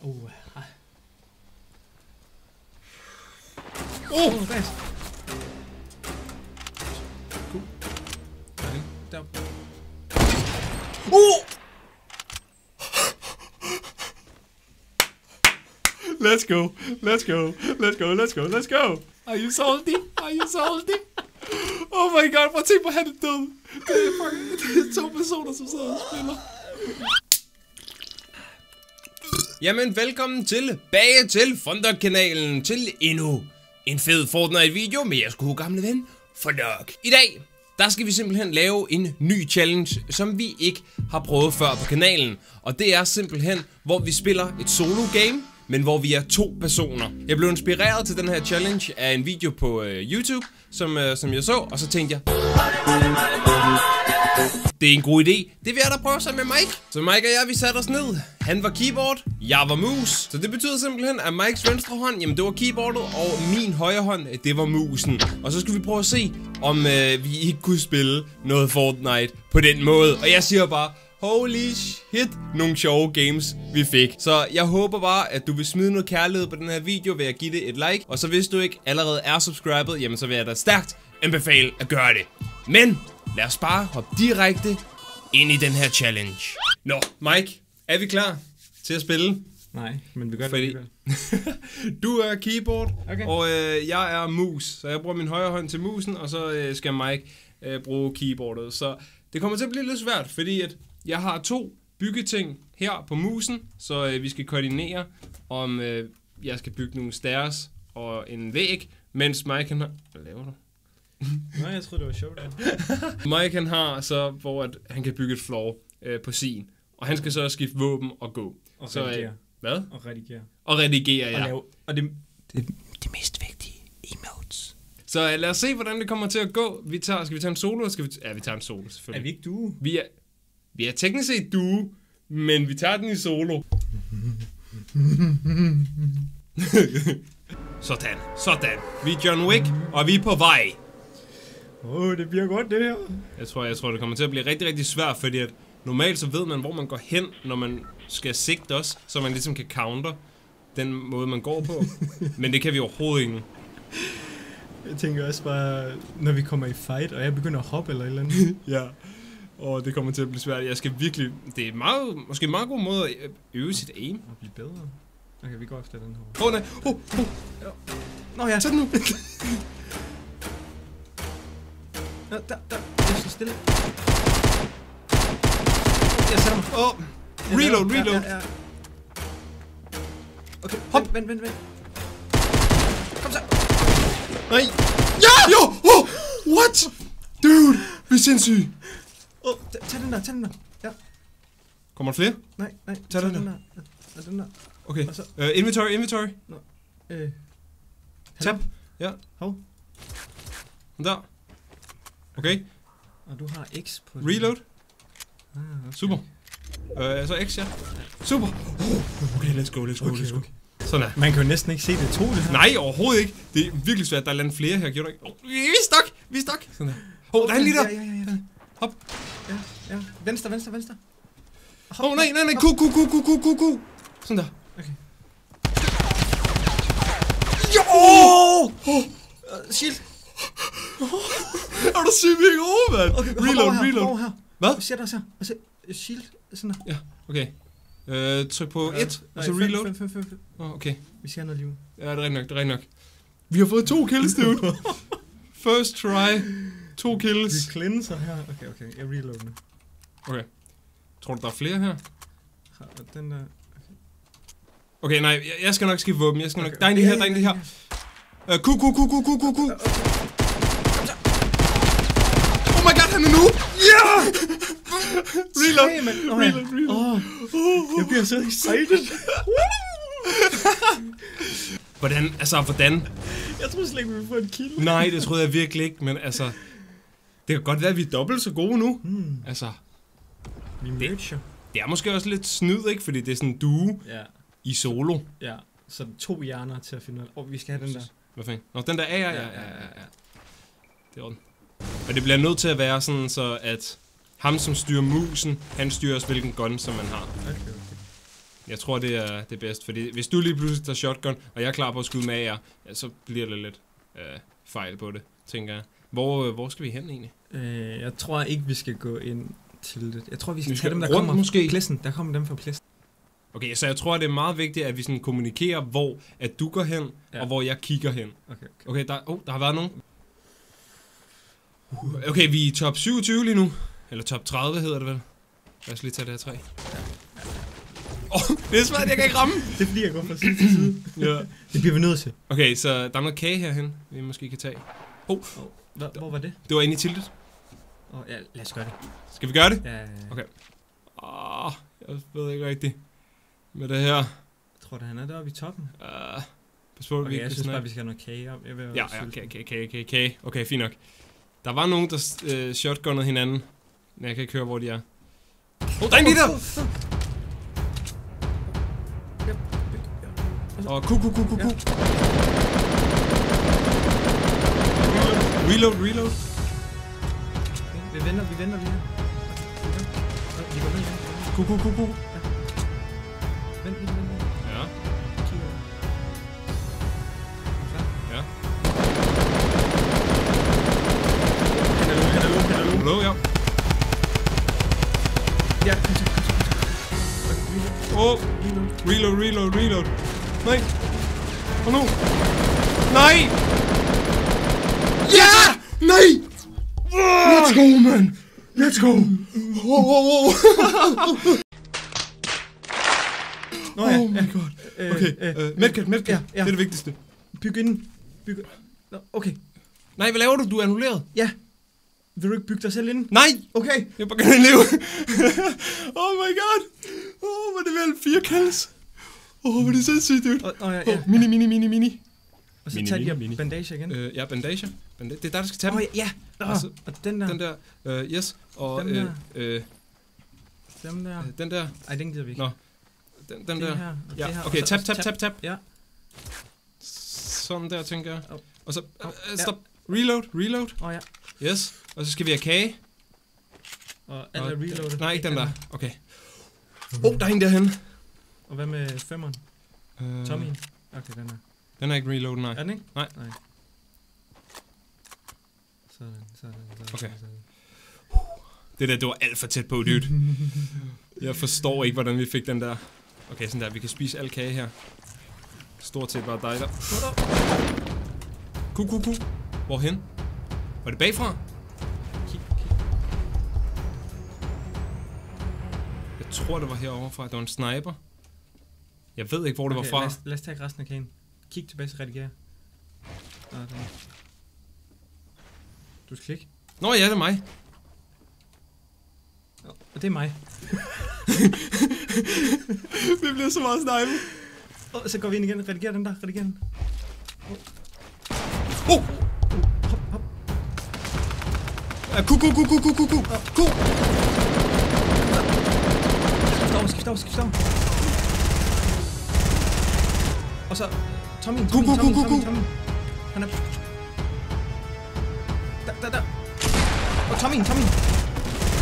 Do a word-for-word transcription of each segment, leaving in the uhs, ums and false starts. Oh. Oh, nice. Cool. Running down. Oh! Let's go. Let's go. Let's go. Let's go. Let's go. Are you salty? Are you salty? Oh my god, wat zit mijn dan? Het is zo'n persoon als we zouden spelen. Jamen, velkommen tilbage til Fondok-kanalen til endnu en fed Fortnite-video med jeres gode gamle ven, Fondok. I dag, der skal vi simpelthen lave en ny challenge, som vi ikke har prøvet før på kanalen. Og det er simpelthen, hvor vi spiller et solo-game, men hvor vi er to personer. Jeg blev inspireret til den her challenge af en video på øh, YouTube, som, øh, som jeg så, og så tænkte jeg, det er en god idé. Det vil jeg da prøve sammen med Mike. Så Mike og jeg, vi satte os ned. Han var keyboard, jeg var mus. Så det betyder simpelthen, at Mikes venstre hånd, jamen det var keyboardet, og min højre hånd, det var musen. Og så skulle vi prøve at se, om øh, vi ikke kunne spille noget Fortnite på den måde. Og jeg siger bare, holy shit, nogle sjove games vi fik. Så jeg håber bare, at du vil smide noget kærlighed på den her video ved at give det et like. Og så hvis du ikke allerede er subscribet, jamen så vil jeg da stærkt anbefale at gøre det. Men lad os bare hoppe direkte ind i den her challenge. Nå, Mike, er vi klar til at spille? Nej, men vi gør det. Fordi du er keyboard, okay. Og øh, jeg er mus. Så jeg bruger min højre hånd til musen, og så øh, skal Mike øh, bruge keyboardet. Så det kommer til at blive lidt svært, fordi at jeg har to byggeting her på musen, så øh, vi skal koordinere, om øh, jeg skal bygge nogle stairs og en væg, mens Mike han har... Hvad laver du? Nej, jeg troede, det var sjovt. Mike han har så, hvor at han kan bygge et floor øh, på sin, og han skal så skifte våben og gå. Og så, redigere. Øh, hvad? Og redigere. Og redigere, ja. Og, lave, og det, det, det mest vigtige, emotes. Så øh, lad os se, hvordan det kommer til at gå. Vi tager, skal vi tage en solo? Skal vi ja, vi tager en solo, selvfølgelig. Er vi ikke duo? Vi er... Vi er teknisk set duo, men vi tager den i solo. Sådan, sådan. Vi er John Wick, og vi er på vej. Åh, oh, det bliver godt det her. Jeg tror, jeg tror, det kommer til at blive rigtig, rigtig svært, fordi at normalt så ved man, hvor man går hen, når man skal sigte os, så man ligesom kan counter den måde, man går på. Men det kan vi overhovedet ikke. Jeg tænker også bare, når vi kommer i fight, og jeg begynder at hoppe eller et eller andet. Ja. Og det kommer til at blive svært. Jeg skal virkelig... Det er meget, måske en meget god måde at øve sit aim. Og blive bedre. Okay, vi går efter den her. Åh, oh, nej. Åh, oh, åh. Oh. Nå ja, sådan nu. Nå, der, der. Jeg står stille. Jeg sætter mig. Åh. Oh. Reload, reload. Ja, ja, ja. Okay, hop. Vent, vent, vent. Kom så. Nej. Ja! Jo! Oh! What? Dude, vi er sindssyge. Åh, oh, tag den der, tag den der. Ja. Kommer der flere? Nej, nej. Tag den, den der. der. Ja, den der. Okay. Så... Uh, inventory, inventory. Nå. Øh. Tab. Ja. Hov. Der. Okay. Og du har X på reload. Ah, okay. Super. Uh, så X, ja. Super. Oh, okay, let's go, let's go, okay, let's go. Okay. Sådan. Man kan jo næsten ikke se det to, det her. Nej, overhovedet ikke. Det er virkelig svært, der er landet flere her. Gjorde du ikke? Oh, vi er stak, vi er stak. Sådan der. Åh, oh, der er lige der. Ja, ja, ja. Hop. Ja, ja. Venstre, venstre, venstre. Åh, oh, nej, nej, nej. Ku, ku, ku, ku, ku, ku, ku. Sådan der. Okay. Jo! Oh! Oh! Uh, shield. Oh. Er du syg, vi ikke over, mand? Okay, reload, her, reload. Her. Hvad? Hvad siger der så? Altså, shield. Sådan der. Ja, okay. Øh, tryk på et, ja, og så reload. fem, fem, fem, fem. Åh, oh, okay. Vi ser noget liv. Ja, det er rigtig nok, det er rigtig nok. Vi har fået to kills, dude. First try. To kills. Vi cleanser her. Okay, okay. Jeg reloader nu. Okay. Tror du, der er flere her? Den der... Okay, okay nej. Jeg, jeg skal nok skifte våben. Jeg skal okay, nok... Der er en okay, her, ja, der er en ja, her. Ja. Uh, Q, Q, Q, Q, Q, Q, Q. Okay. Oh my god, han er nu! Yeah! Reload! Hey, okay. Reload, reload. Oh. Oh. Jeg bliver så excited. Hvordan? Altså, hvordan? Jeg troede slet ikke, vi ville få en kill. Nej, det troede jeg virkelig ikke, men altså... Det kan godt være, at vi er dobbelt så gode nu. Mm. Altså, det, det er måske også lidt snyd, ikke? Fordi det er sådan en duo ja. I solo. Ja, så to hjerner til at finde ud af. Åh, vi skal have den der. Hvad fanden? Nå, den der er jeg. Ja, ja, ja, ja. Det er orden. Og det bliver nødt til at være sådan, så at ham, som styrer musen, han styrer også, hvilken gun, som man har. Okay, okay. Jeg tror, det er det bedste, fordi hvis du lige pludselig tager shotgun, og jeg er klar på at skyde med jer, ja, så bliver det lidt øh, fejl på det, tænker jeg. Hvor, øh, hvor skal vi hen egentlig? Øh, jeg tror ikke, vi skal gå ind til det. Jeg tror, vi skal, vi skal tage dem, der rundt, kommer måske fra pladsen. Der kommer dem fra pladsen. Okay, så jeg tror, det er meget vigtigt, at vi sådan kommunikerer, hvor at du går hen, ja, og hvor jeg kigger hen. Okay, okay. Okay, der, oh, der har været nogen. Okay, vi er top syvogtyve lige nu. Eller top tredive hedder det vel. Lad os lige tage det her træ. Ja. Oh, det er svært, jeg kan ikke ramme. Det bliver jeg godt fra side til side. Ja. Det bliver vi nødt til. Okay, så der er noget kage herhen, vi måske kan tage. Oh. Hvor, hvor var det? Det var inde i tiltet. Oh, ja, lad os gøre det. Skal vi gøre det? Ja. Okay. Åh, oh, jeg ved ikke rigtigt med det her. Jeg tror, det han er deroppe i toppen. Uh, pas på, okay, vi jeg synes bare, vi skal have noget kage op. Jeg vil ja, ja, kage, kage, kage, kage, kage. Okay, fint nok. Der var nogen, der øh, shotgunnede hinanden. Men jeg kan ikke høre, hvor de er. Oh, der er en lige der! Og ku, ku, ku, ku, ku. Reload, reload. Vi venter, vi venter, vi venter. Ku, ku, ku, ku. Vent, vent, vent. Ja. Ja. Kan du, kan du, ja, kom til, kom til, kom til. Åh, reload, reload, reload. Nej. Og nu. Nej. Ja! Nej! Let's go, man. Let's go. Oh, oh, oh. Nå ja. Oh my god. Okay, uh, medkab, medkab. Ja, ja. Det er det vigtigste. Byg inden. Byg. Nå, okay. Nej, hvad laver du? Du er annulleret. Ja. Vil du ikke bygge dig selv ind? Nej! Okay! Jeg begynder at leve! Oh my god! Åh, hvor er det vel firkals! Åh, hvor er det sindssygt, dude! Åh, oh, oh, ja, ja. Oh, mini, mini, mini, mini! Og så mini, tager mini, de her bandager igen. Øh, ja, bandager. Bandage. Det er der, du skal tage oh, dem. Åh, ja! Oh, altså, og den der. Den der. Øh, uh, yes. Og dem der. Øh, dem der. Øh, den der. Ej, den gider vi ikke. Nå. Den, den det der. Her, ja, her, okay. Tap, tap, tap, tap. Ja. Sådan der, tænker jeg. Oh. Og så... Øh, øh, stop. Ja. Reload, reload. Åh, oh, ja. Yes, og så skal vi have kage. Og alle er reloadet. Nej, ikke den der. Okay. Åh, oh, der er en derhenne. Og hvad med femmeren? Uh, Tommy. Okay, den er. Den er ikke reloadet, nej. Er den ikke? Nej. Nej. Sådan, sådan, sådan. Okay. Sådan. Det der, det var alt for tæt på, dude. Jeg forstår ikke, hvordan vi fik den der. Okay, sådan der. Vi kan spise al kage her. Stort set bare dig der. Ku, ku, ku. Hvorhen? Var det bagfra? Kig, kig. Jeg tror, det var herovre fra. Det var en sniper. Jeg ved ikke, hvor det okay, var fra. Lad os, lad os tage resten af kagen. Kig tilbage til redigere. Nå, du skal klikke. Nå ja, det er mig. Nå, og det er mig. Vi bliver så meget sniper. Oh, så går vi ind igen. Rediger den der. Rediger den. Oh! Oh! Ku, ku, ku, ku, ku, ku, ku, ku. Skift over, skift over, skift over. Og så... Tommy, Tommy, Tommy, Tommy, Tommy. Han er... Der, der, der. Og Tommy, Tommy.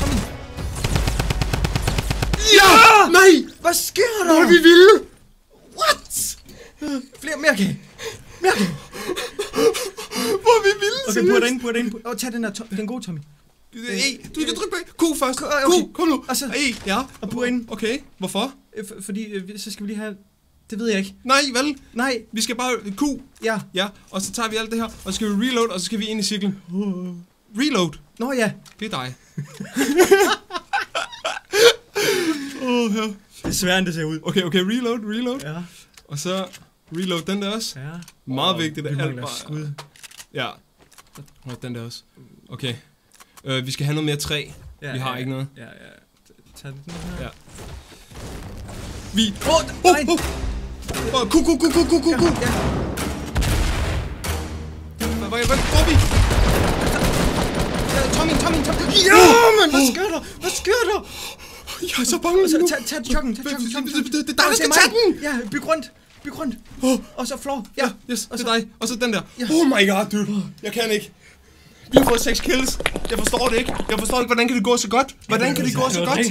Tommy. Ja! Nej! Hvad sker der? Hvor er vi vilde? What? Flere, mere kage. Mere kage. Hvor vi vilde, okay, seriøst. Okay, putter ind, putter ind. Åh, oh, tag den der, den gode, Tommy. E, du skal trykke bag. Ko først. Ko, okay. Kom nu. Og så E, ja. Og putter ind. Okay, hvorfor? F fordi, øh, så skal vi lige have... Det ved jeg ikke. Nej, vel? Nej. Vi skal bare... Ko. Ja. Ja, og så tager vi alt det her, og så skal vi reload, og så skal vi ind i cirklen. Reload. Nå ja. Det er dig. Åh, her. Det er svært, end det ser ud. Okay, okay, reload, reload. Ja. Og så reload den der også. Ja. Meget oh, vigtigt, at alt bare... Skud. Ja, og den der også. Okay, øh, vi skal have noget mere træ. Ja, vi har ja, ikke noget. Ja, ja. Tag den her. Ja. Vi... Åh, oh, oh, oh. oh, ku, ku, ku, ku, ku, ku, ku. Ja. Hvad var jeg? Hvad går vi? Tommy, Tommy, Tommy. Ja, man, hvad sker der? Hvad sker der? Jeg er så bange nu. Tag, tag chokken, tag chokken, chokken. Det er dig, der skal tage den. Ja, byg rundt. Byg rundt. Oh. Og så floor. Ja, ja yes, og det så dig. Og så den der. Ja. Oh my god, dude. Jeg kan ikke. Vi har fået seks kills. Jeg forstår det ikke. Jeg forstår ikke, hvordan kan det gå så godt? Hvordan kan det gå så godt?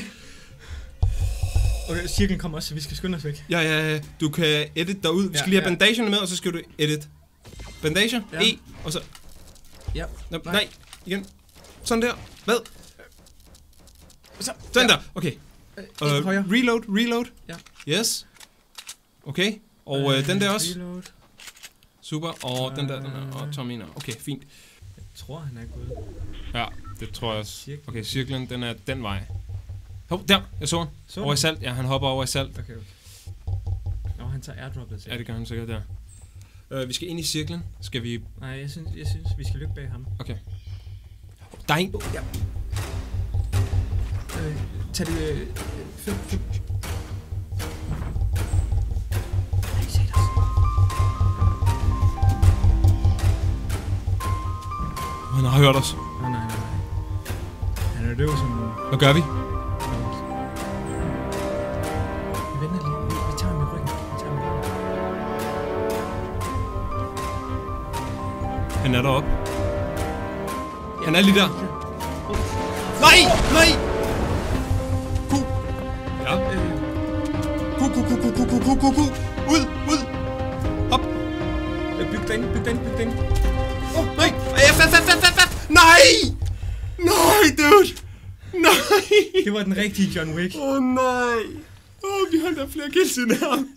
Okay, cirklen kommer også, så vi skal skynde os væk. Ja, ja, ja. Du kan edit derud. Vi ja, skal lige have ja. bandagerne med, og så skal du edit. Bandager, ja. E, og så... Ja. Nej. Nej, igen. Sådan der. Hvad? Så. Sådan ja. der. Okay. Øh, uh, reload, reload. Ja. Yes. Okay. Og øh, øh, den der også. Reload. Super. Og øh, den der, den der. Og Tomina. Okay, fint. Jeg tror, han er gået. Ja, det tror jeg også. Okay, cirklen, den er den vej. Hov, der. Jeg så han. Over i salt. Ja, han hopper over i salt. Okay, okay. Nå, han tager airdroppet til. Ja, det gør han sikkert der. Uh, vi skal ind i cirklen. Skal vi... Nej, jeg synes, jeg synes vi skal løbe bag ham. Okay. Der er en... Ja. Øh, tag det... Øh, fem, fem. Nej, se dig. Han har hørt os. Nej, nej, nej. Han er død som... Hvad gør vi? Vi venter lige. Vi tager ham i ryggen. Vi tager ham i ryggen. Han er deroppe. Han er lige der. Nej! Nej! Ku! Ja. Ku, ku, ku, ku, ku, ku, ku, ku, ku! Ud! Ud! Hop! Byg den, byg den, byg den. Åh, oh, nej! F, f, f, f, f! Nej! Nej, dude! Nej! Det var den rigtige John Wick. Åh, oh, nej! Åh, oh, vi holdt der flere kills end ham.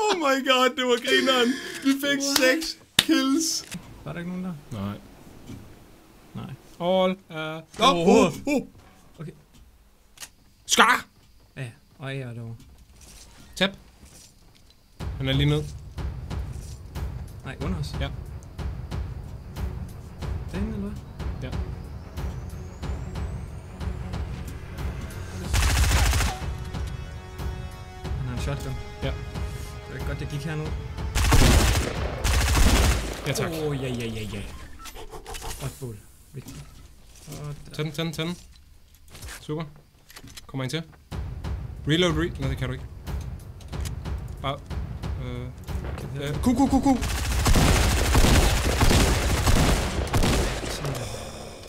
Oh my god, det var grineren. Vi fik seks kills. Var der ikke nogen der? Nej. Nej. All er... Åh, åh, åh! Okay. Skar! Ja, og jeg er derovre. Tab. Han er lige ned. Nej, under os. Ja. Den eller hvad? Ja. Han har en shotgun. Ja. Det er godt, det gik herned. Ja, tak. Åh, oh, ja, ja, ja, ja. Hotball. Vigtigt. Tag den, tag den, tag den. Super. Kommer en til. Reload, reload. Nej, det kan du ikke. Bare... Øh... Øh... Ku, ku, ku, ku!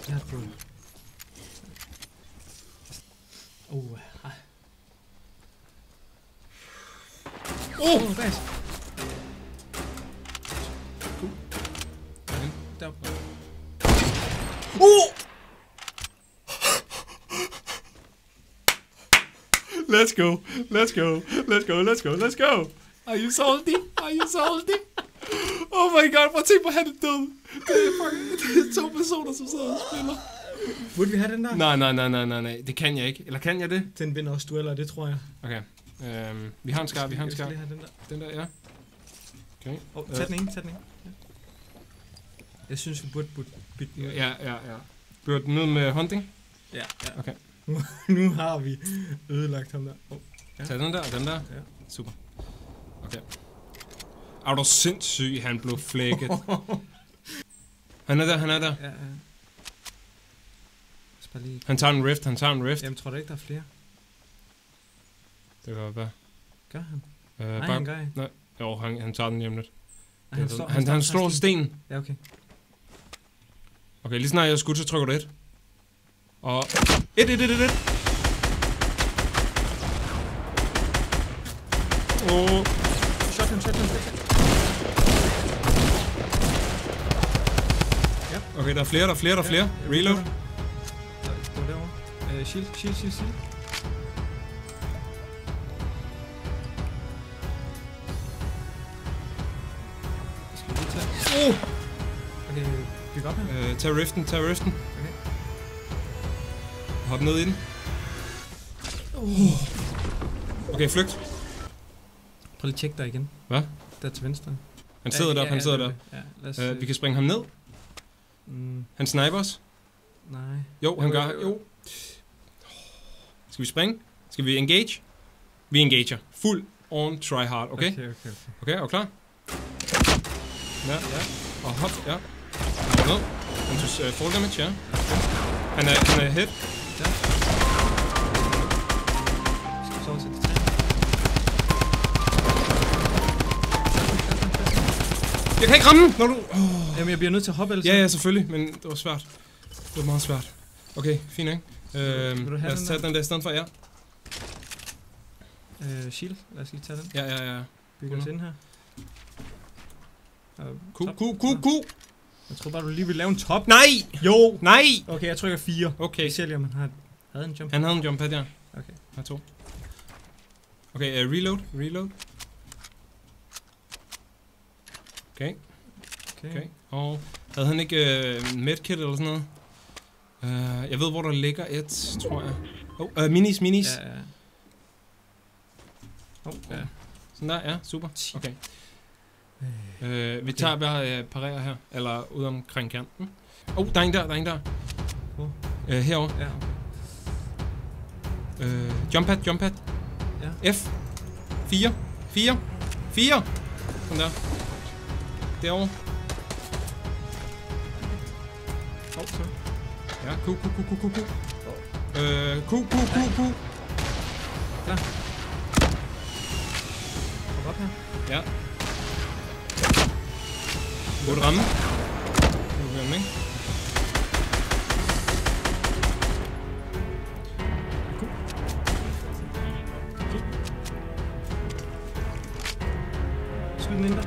Jeg har prøvet. Åh, ej. Åh! Åh, bas! Ku. Deroppe. Uh! Let's go, let's go, let's go, let's go, let's go. Are you salty? Are you salty? Oh my god, hvor tænk på at have det død. Det er fucking to personer, som sidder og spiller. Burde vi have den der? Nej, nej, nej, nej, nej, nej. Det kan jeg ikke. Eller kan jeg det? Den vinder også dueller, det tror jeg. Okay. Øhm, vi har en skar, vi har en skar. Den der. Den der, ja. Okay. Oh, tag den ene, tag den ene. Ja. Jeg synes, vi burde bytte den. Ja, ja, ja. Burde den ned med hunting? Ja, ja. Okay. Nu har vi ødelagt ham der. Oh, ja. Tag den der og den der. Ja. Super. Okay. Er du sindssyg, han blev flækket. Han er der, han er der. Ja, ja. Lige... Han tager en rift, han tager en rift. Jamen, tror du ikke, der er flere? Det kan være. Gør han? Øh, nej, bare... han gør ikke. Nej, jo, han, han tager den hjemme lidt. Han, han, står, han, han slår stenen. Ja, okay. Okay, lige snart jeg er skudt, så trykker du et. Og... Et, et, et, et, et! Åh! Shotgun, shotgun, shotgun! Okay, der er flere, der er flere, der er flere. Reload. Gå derovre. Shield, shield, shield, shield. Skal vi lige tage... Åh! Okay, byg op her. Tag riften, tag riften. Hop ned i den. Okay, flygt. Prøv lige at tjekke dig igen. Hvad? Der til venstre. Han sidder ja, deroppe, ja, han sidder ja, deroppe. Ja, uh, vi kan springe ham ned. Mm. Han sniper os. Nej. Jo, han jo, gør... Jo. jo. Skal vi springe? Skal vi engage? Vi engager. Full on try hard, okay? Okay, okay, okay. Okay, er du klar? Ja, ja. Og hop, ja. Han går ned. Han tog uh, full damage, ja. Han er, han er hit. Ja. Skal vi så over til det træ? Jeg kan ikke ramme, når du... Oh. Jamen, jeg bliver nødt til at hoppe, eller sådan. Ja, ja, selvfølgelig, men det var svært. Det var meget svært. Okay, fint, ikke? Øhm, lad os tage den der i stedet for, ja. Øh, shield, lad os lige tage den. Ja, ja, ja. Bygge os ind her. Q, Q, Q, Q! Jeg tror bare, du lige vil lave en top. Nej! Jo! Nej! Okay, jeg trykker fire. Okay. Jeg ser lige, om han har... havde en jump. Han havde en jump pad, ja. Okay. Har to. Okay, uh, reload, reload. Okay. Okay. Okay. Og havde han ikke uh, medkit eller sådan noget? Uh, jeg ved, hvor der ligger et, tror jeg. Oh, uh, minis, minis. Ja, ja. Oh, ja. Sådan der, ja, super. Okay. Øh, vi okay. tager bare øh, parerer her, eller ude omkring kanten. Oh, der er en der, der er en der. Oh. Øh, herovre. Ja, okay. øh, jump pad, jump pad. Ja. F. fire. fire. fire. Sådan der. Derovre. Åh, oh, så. Ja, Q, Q, Q, Q, Q. Oh. Øh, Q, Q, Q, Q. Ja. Kom op her. Ja. Godt ramme. Det var ramme, ikke? Slid den ind der.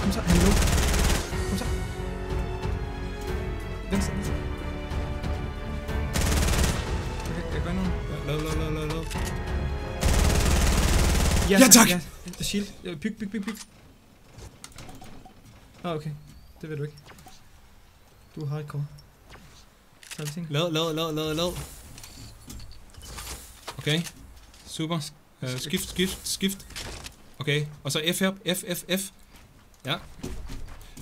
Kom så, han lå. Kom så. Venstre, venstre. Ja, ja tak! Ja, shield. Byg, byg, byg, byg. Nå, okay. Det ved du ikke. Du er hardcore. Så er det ting. Lad, lad, lad, lad, lad. Okay. Super. Uh, skift, skift, skift. Okay. Og så F her. F, F, F. Ja.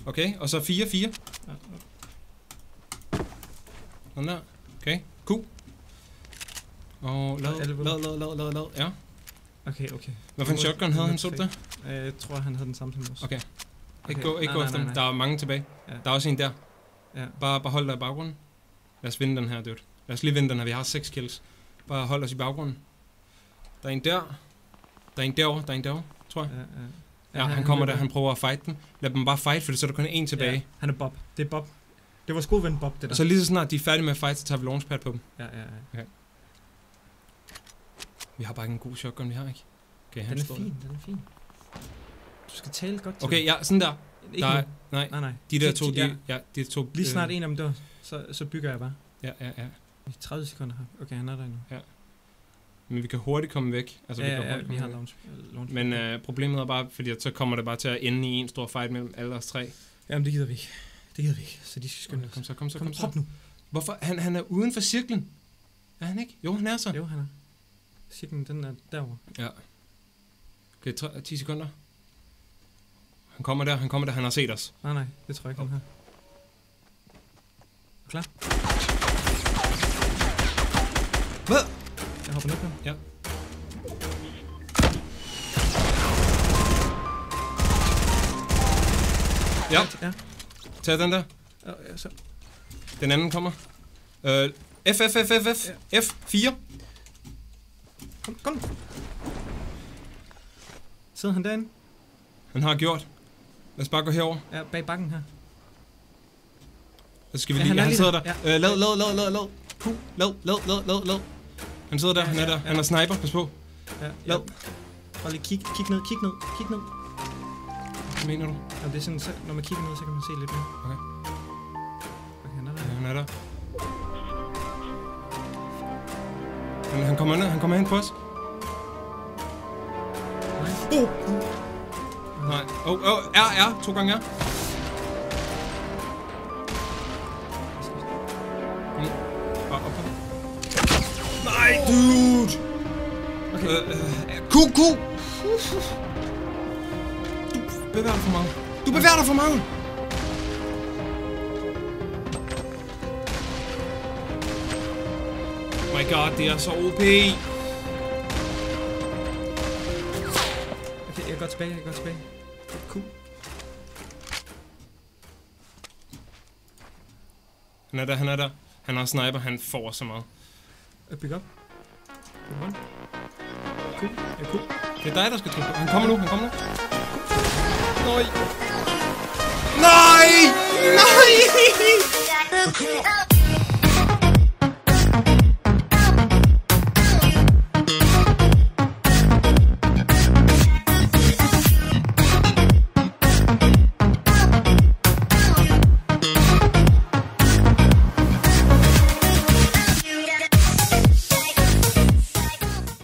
Okay. Og så fire, fire. Sådan der. Okay. Q. Og lad, lad, lad, lad, lad, lad. Ja. Okay, okay. Hvad for en shotgun havde han, så det? Jeg tror, han havde den samme som os. Okay. Ikke gå efter dem. Der er mange tilbage. Ja. Der er også en der. Ja. Bare, bare hold dig i baggrunden. Lad os vinde den her, dude. Lad os lige vinde den her. Vi har seks kills. Bare hold os i baggrunden. Der er en der. Der er en derovre. Der er en derovre, tror jeg. Ja, ja. Ja, ja han, han kommer der. Han prøver at fight den. Lad dem bare fight, for så er der kun en tilbage. Ja, han er Bob. Det er Bob. Det er vores gode ven Bob, det der. Og så lige så snart de er færdige med at fight, så tager vi launchpad på dem. Ja, ja, ja. Okay. Vi har bare ikke en god shotgun, vi har ikke. Okay, den er fin, den er fin. Du skal tale godt til. Okay, ja, sådan der. Ikke der er, nej, nej, nej. De der to, de, ja. Ja, de to... Lige snart øh, en af dem dør, så, så bygger jeg bare. Ja, ja, ja. tredive sekunder her. Okay, han er der endnu. Ja. Men vi kan hurtigt komme væk. Altså, ja, vi kan ja, hurtigt ja, vi har launch, launch. Men øh, problemet er bare, fordi så kommer det bare til at ende i en stor fight mellem alle os tre. Jamen, det gider vi ikke. Det gider vi ikke, så de skal skynde os. Kom så, kom så, kom, kom så. Prop nu. Hvorfor? Han, han er uden for cirklen. Er han ikke? Jo, han er så. Jo, han er. Cirklen, den er derovre. Ja. Okay, ti sekunder. Han kommer der, han kommer der, han har set os. Nej, nej, det tror jeg ikke, oh. han har. Klar? Hvad? Jeg hopper ned på ham. Ja. Ja. Ja. Tag den der. Ja, ja, så. Den anden kommer. Øh, F, F, F, F, F. Ja. F fire. Kom, kom. Sidder han derinde? Han har gjort. Lad os bare gå herover. Ja, bag bakken her. Så skal vi ja, lige... Han, ja, han sidder der. Ja. Øh, lad, lad, lad, lad, lad. Puh, lad, lad, lad, lad, lad. Han sidder der, ja, han er ja, der. Ja. Han er sniper, pas på. Ja, lad. Prøv lige kig, kig ned, kig ned, kig ned. Hvad mener du? Ja, det er sådan, så, når man kigger ned, så kan man se lidt mere. Okay. Okay, han er der. Ja, han er der. Han, han kommer ned, han kommer hen på os. Nej. Oh. Nej. Åh, oh, oh, R, R. To gange R. Mm. Bare op. Nej, dude! Okay. Øh, øh, Q, Q! Du bevæger dig for meget. Du bevæger dig for meget! Oh my god, det er så O P! Okay, jeg er godt tilbage, jeg er godt tilbage. Cool. Han er der, han er der. Han har sniper, han får så meget. Pick up. Pick up. Cool, ja, cool. Det er dig, der skal trykke. Han kommer nu, han kommer nu. Nej! Nej! Nein! Nein!